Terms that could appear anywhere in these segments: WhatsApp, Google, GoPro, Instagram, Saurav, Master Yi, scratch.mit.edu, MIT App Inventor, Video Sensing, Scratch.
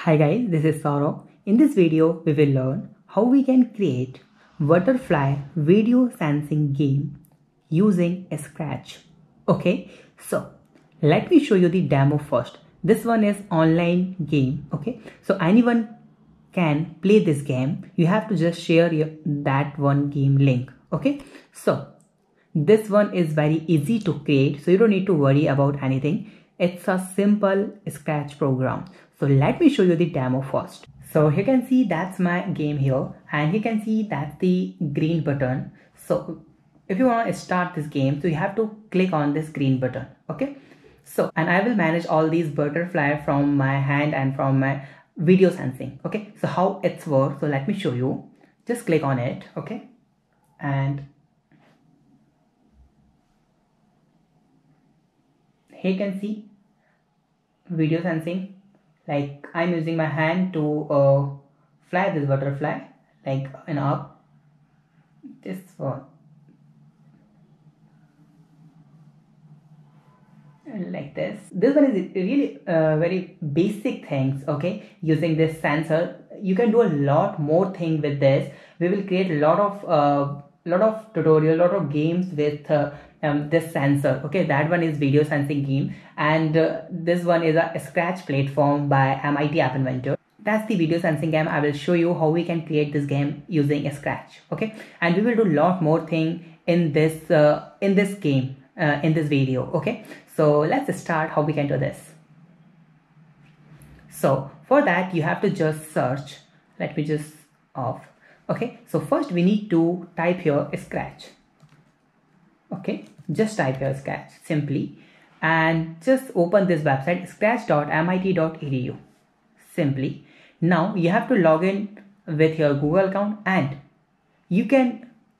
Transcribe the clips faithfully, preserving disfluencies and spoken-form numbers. Hi guys, this is Saurav. In this video, we will learn how we can create butterfly video sensing game using Scratch. Okay, so let me show you the demo first. This one is online game. Okay, so anyone can play this game. You have to just share your, that one game link. Okay, so this one is very easy to create. So you don't need to worry about anything. It's a simple Scratch program. So let me show you the demo first. So you can see that's my game here, and you can see that's the green button. So if you want to start this game, so you have to click on this green button. Okay. So, and I will manage all these butterfly from my hand and from my video sensing. Okay. So how it's works. So let me show you. Just click on it. Okay. And here you can see video sensing. Like I'm using my hand to uh, fly this butterfly, like an up, this one, like this. This one is really uh, very basic things, okay? Using this sensor, you can do a lot more thing with this. We will create a lot of, uh, lot of tutorial, lot of games with uh, Um, this sensor. Okay, that one is video sensing game, and uh, this one is a Scratch platform by M I T App Inventor. That's the video sensing game. I will show you how we can create this game using Scratch. Okay, and we will do lot more thing in this uh, in this game uh, in this video. Okay, so let's start how we can do this. So for that you have to just search. Let me just off. Okay, so first we need to type here Scratch. Okay, just type here Scratch simply and just open this website scratch dot M I T dot E D U simply. Now you have to log in with your Google account, and you can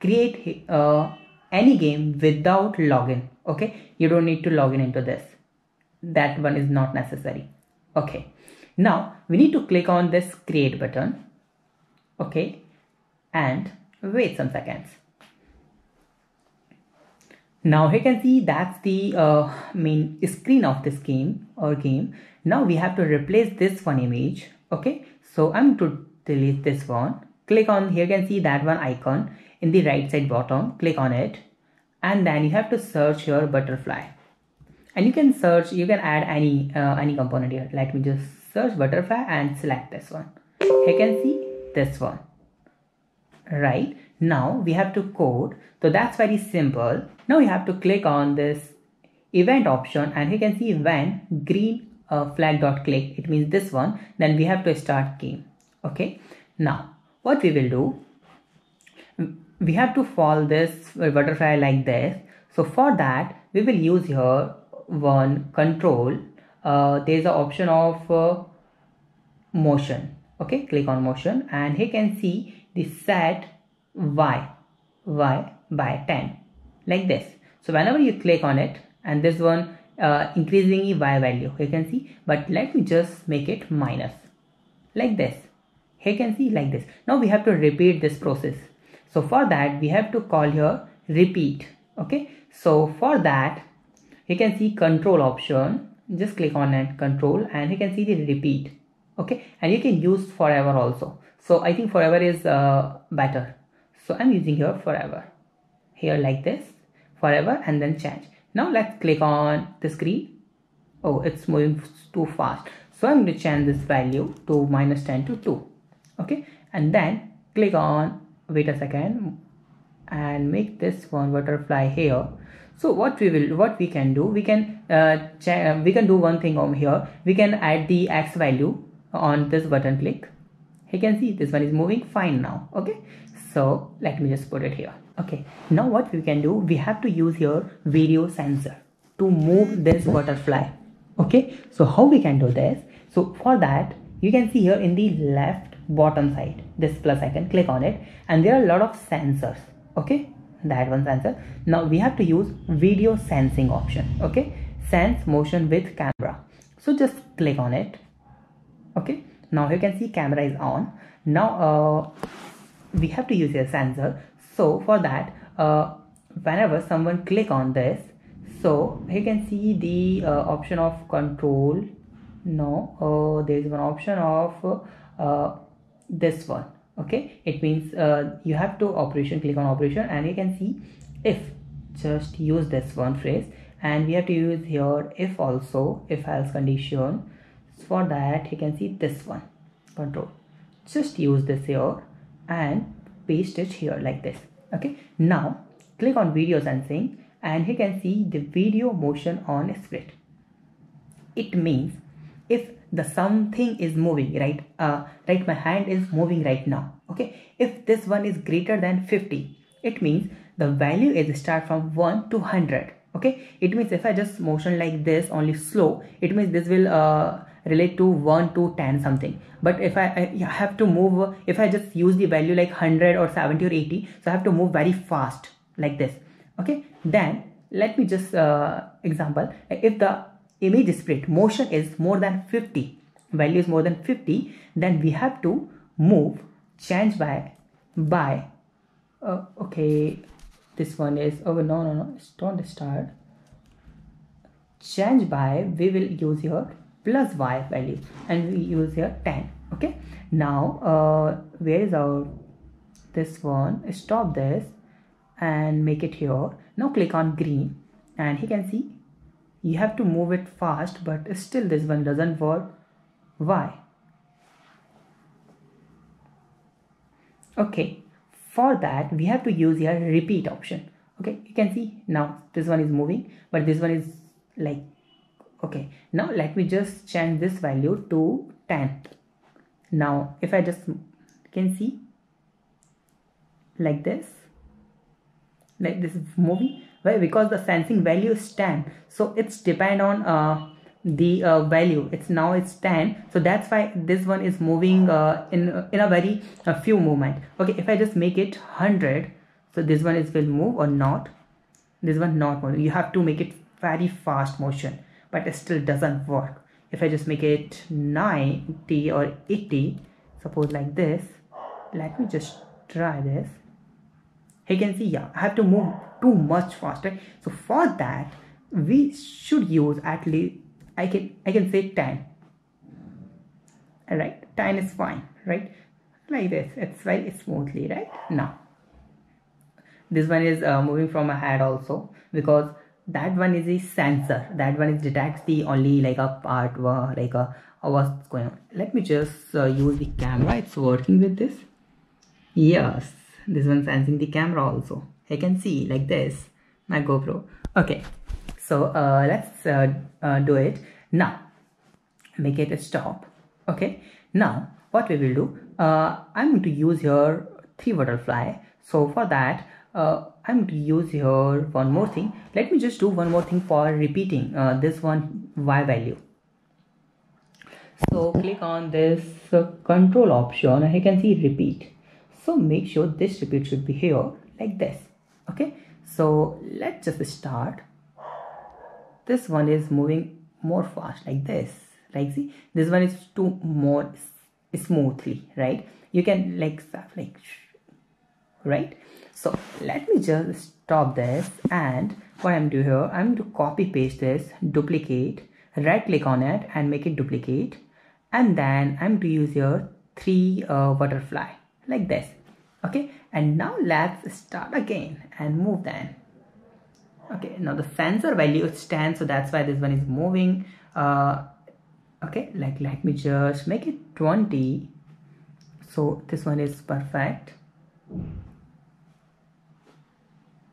create uh, any game without login. Okay, you don't need to login into this. That one is not necessary. Okay, now we need to click on this create button. Okay, and wait some seconds. Now you can see that's the uh, main screen of this game or game. Now we have to replace this one image. Okay, so I'm to delete this one. Click on here, you can see that one icon in the right side bottom. Click on it, and then you have to search your butterfly. And you can search, you can add any uh, any component here. Let me just search butterfly and select this one. You can see this one. Right, now we have to code. So that's very simple. Now you have to click on this event option, and you can see when green uh, flag dot click, it means this one. Then we have to start game. Okay, now what we will do, we have to fold this butterfly like this. So for that we will use here one control. Uh, there's an option of uh, motion. Okay, click on motion, and you can see the set y y by ten like this. So whenever you click on it, and this one uh, increasingly y value, you can see. But let me just make it minus like this. Here you can see like this. Now we have to repeat this process. So for that we have to call here repeat. Okay, so for that you can see control option, just click on it, control, and you can see the repeat. Okay, and you can use forever also. So I think forever is uh, better. So I'm using here forever. Here like this, forever, and then change. Now let's click on the screen. Oh, it's moving too fast. So I'm going to change this value to minus ten to two. Okay, and then click on, wait a second, and make this one butterfly here. So what we will, what we can do, we can uh, we can do one thing over here. We can add the x value on this button click. You can see this one is moving fine now. Okay, so let me just put it here. Okay, now what we can do, we have to use your video sensor to move this butterfly. Okay, so how we can do this? So for that you can see here in the left bottom side this plus icon, click on it, and there are a lot of sensors. Okay, that one sensor. Now we have to use video sensing option. Okay, sense motion with camera. So just click on it. Okay, now you can see camera is on. Now uh, we have to use a sensor. So for that uh, whenever someone click on this, so you can see the uh, option of control No, uh, there is one option of uh, this one. Okay, it means uh, you have to operation, click on operation, and you can see if. Just use this one phrase, and we have to use here if also, if else condition. For that you can see this one control, just use this here and paste it here like this. Okay, now click on video sensing, and you can see the video motion on split. It means if the something is moving, right, uh, right, my hand is moving right now. Okay, if this one is greater than fifty, it means the value is start from one to one hundred. Okay, it means if I just motion like this only slow, it means this will uh, relate to one to ten something. But if I, I have to move, if I just use the value like one hundred or seventy or eighty, so I have to move very fast like this. Okay, then let me just uh, example, if the image split motion is more than fifty, value is more than fifty, then we have to move change by by Uh, okay, this one is oh no no no don't start change by, we will use here plus y value, and we use here ten. Okay, now uh, where is our this one? Stop this and make it here. Now click on green, and you can see you have to move it fast, but still this one doesn't work. Why? Okay, for that we have to use here repeat option. Okay, you can see now this one is moving, but this one is like, okay, now let me just change this value to ten. Now if I just can see like this, like this is moving, why? Because the sensing value is ten, so it's depend on uh, the uh, value. It's now it's ten, so that's why this one is moving uh, in in a very a few movement. Okay, if I just make it one hundred, so this one is will move or not, this one not moving. You have to make it very fast motion, but it still doesn't work. If I just make it ninety or eighty, suppose like this, let me just try this. You can see, yeah, I have to move too much faster. So for that we should use at least I can I can say ten. Alright, ten is fine, right? Like this, it's very smoothly, right? Now this one is uh, moving from a head also, because that one is a sensor. That one is detects the only like a part where like a uh, what's going on. Let me just uh, use the camera. It's working with this. Yes, this one sensing the camera also. I can see like this my GoPro. Okay. So uh, let's uh, uh, do it now. Make it a stop. Okay. Now what we will do? Uh, I'm going to use here three butterfly. So for that, uh, I'm going to use here one more thing. Let me just do one more thing for repeating uh, this one y value. So click on this uh, control option, and you can see repeat. So make sure this repeat should be here like this. Okay. So let's just start. This one is moving more fast like this, like see this one is too more smoothly, right? You can like like right. So let me just stop this, and what I'm doing here, I'm going to copy paste this, duplicate, right click on it and make it duplicate, and then I'm going to use your three uh, butterfly like this. Okay, and now let's start again and move then. Okay, now the sensor value is ten, so that's why this one is moving. Uh, okay, like let me just make it twenty. So this one is perfect.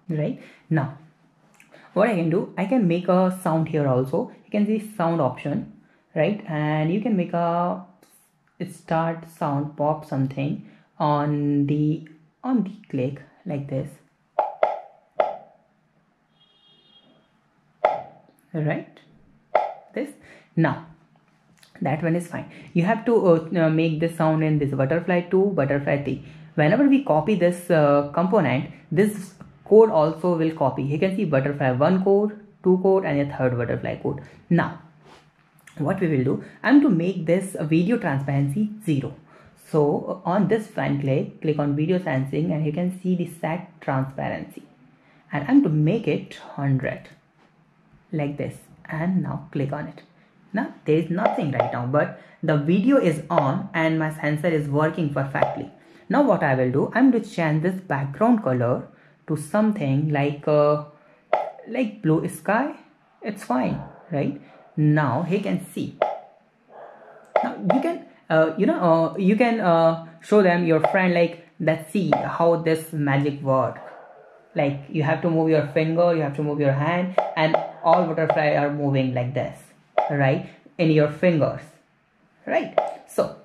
Right, now what I can do, I can make a sound here also. You can see sound option, right? And you can make a start sound pop something on the on the click like this. Right, this now that one is fine. You have to uh, make this sound in this butterfly two, butterfly three. Whenever we copy this uh, component, this code also will copy. You can see butterfly one code, two code, and a third butterfly code. Now what we will do, I'm to make this video transparency zero. So on this one click, click on video sensing, and you can see the set transparency, and I'm to make it one hundred like this, and now click on it. Now there is nothing right now, but the video is on and my sensor is working perfectly. Now what I will do, I'm going to change this background color to something like uh, like blue sky. It's fine, right? Now he can see. Now you can uh, you know uh, you can uh, show them your friend like, let's see how this magic works. Like you have to move your finger, you have to move your hand, and all butterflies are moving like this, right, in your fingers, right? So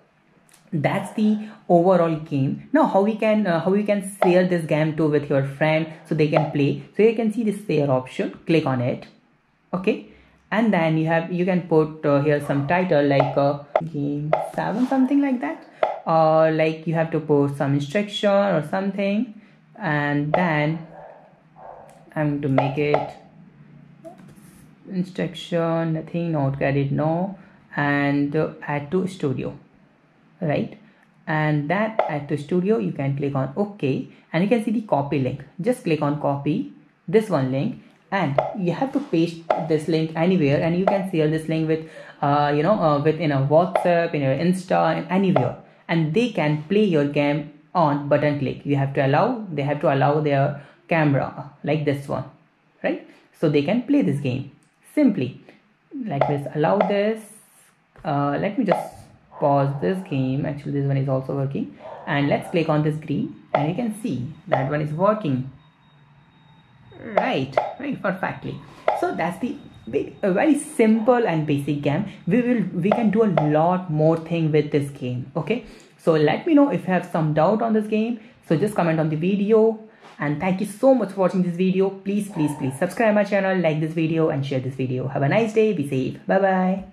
that's the overall game. Now how we can uh, how we can share this game to with your friend so they can play. So you can see this share option, click on it, okay, and then you have you can put uh, here some title like uh, game seven, something like that, or uh, like you have to put some instruction or something. And then I'm going to make it instruction, nothing, not credit, no, and uh, add to studio, right? And that add to studio, you can click on OK, and you can see the copy link. Just click on copy this one link, and you have to paste this link anywhere, and you can share this link with uh you know uh, within a WhatsApp, in your Insta, and anywhere, and they can play your game on button click. You have to allow, they have to allow their camera like this one, right? So they can play this game simply like this. Allow this, uh, let me just pause this game. Actually this one is also working, and let's click on this green, and you can see that one is working, right, right, perfectly. So that's the big, a very simple and basic game. We will we can do a lot more thing with this game, okay? So let me know if you have some doubt on this game. So just comment on the video, and thank you so much for watching this video. Please, please, please subscribe my channel, like this video, and share this video. Have a nice day. Be safe. Bye bye.